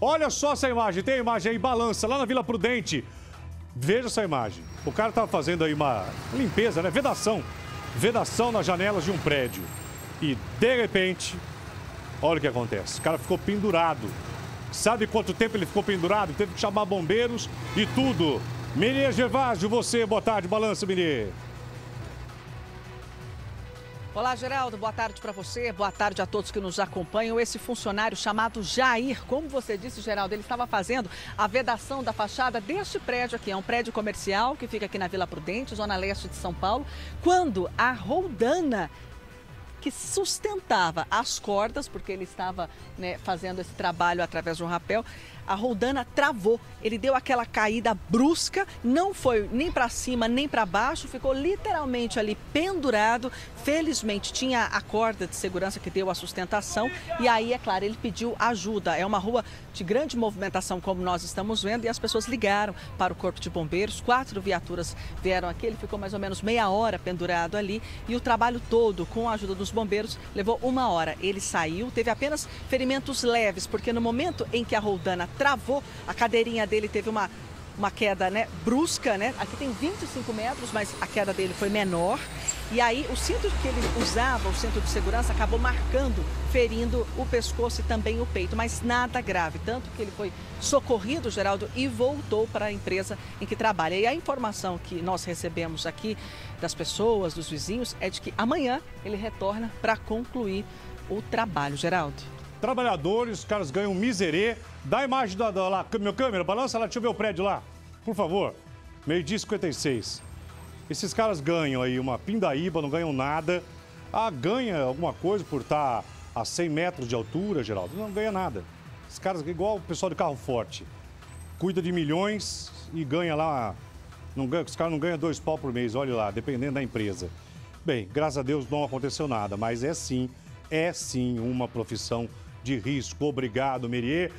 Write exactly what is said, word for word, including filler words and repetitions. Olha só essa imagem, tem a imagem aí, balança, lá na Vila Prudente. Veja essa imagem. O cara estava fazendo aí uma limpeza, né? Vedação. Vedação nas janelas de um prédio. E, de repente, olha o que acontece. O cara ficou pendurado. Sabe quanto tempo ele ficou pendurado? Teve que chamar bombeiros e tudo. Mineiro Gervásio, você. Boa tarde, balança, Mineiro. Olá, Geraldo. Boa tarde para você. Boa tarde a todos que nos acompanham. Esse funcionário chamado Jair, como você disse, Geraldo, ele estava fazendo a vedação da fachada deste prédio aqui. É um prédio comercial que fica aqui na Vila Prudente, zona leste de São Paulo, quando a Roldana, que sustentava as cordas, porque ele estava, né, fazendo esse trabalho através de um rapel, a Roldana travou. Ele deu aquela caída brusca, não foi nem para cima nem para baixo, ficou literalmente ali pendurado. Felizmente tinha a corda de segurança que deu a sustentação e aí, é claro, ele pediu ajuda. É uma rua de grande movimentação, como nós estamos vendo, e as pessoas ligaram para o Corpo de Bombeiros. Quatro viaturas vieram aqui, ele ficou mais ou menos meia hora pendurado ali e o trabalho todo, com a ajuda dos bombeiros, levou uma hora. Ele saiu, teve apenas ferimentos leves, porque no momento em que a Roldana travou, a cadeirinha dele teve uma, uma queda, né, brusca, né? Aqui tem vinte e cinco metros, mas a queda dele foi menor. E aí o cinto que ele usava, o cinto de segurança, acabou marcando, ferindo o pescoço e também o peito, mas nada grave. Tanto que ele foi socorrido, Geraldo, e voltou para a empresa em que trabalha. E a informação que nós recebemos aqui das pessoas, dos vizinhos, é de que amanhã ele retorna para concluir o trabalho, Geraldo. Trabalhadores, os caras ganham um miserê. Dá a imagem da, da lá, minha câmera, balança lá, deixa eu ver o prédio lá, por favor. meio-dia e cinquenta e seis. Esses caras ganham aí uma pindaíba, não ganham nada. Ah, ganha alguma coisa por estar a cem metros de altura, Geraldo? Não ganha nada. Esses caras, igual o pessoal de carro forte, cuida de milhões e ganha lá, não ganha, os caras não ganham dois pau por mês, olha lá, dependendo da empresa. Bem, graças a Deus não aconteceu nada, mas é sim, é sim uma profissão de risco. Obrigado, Merier.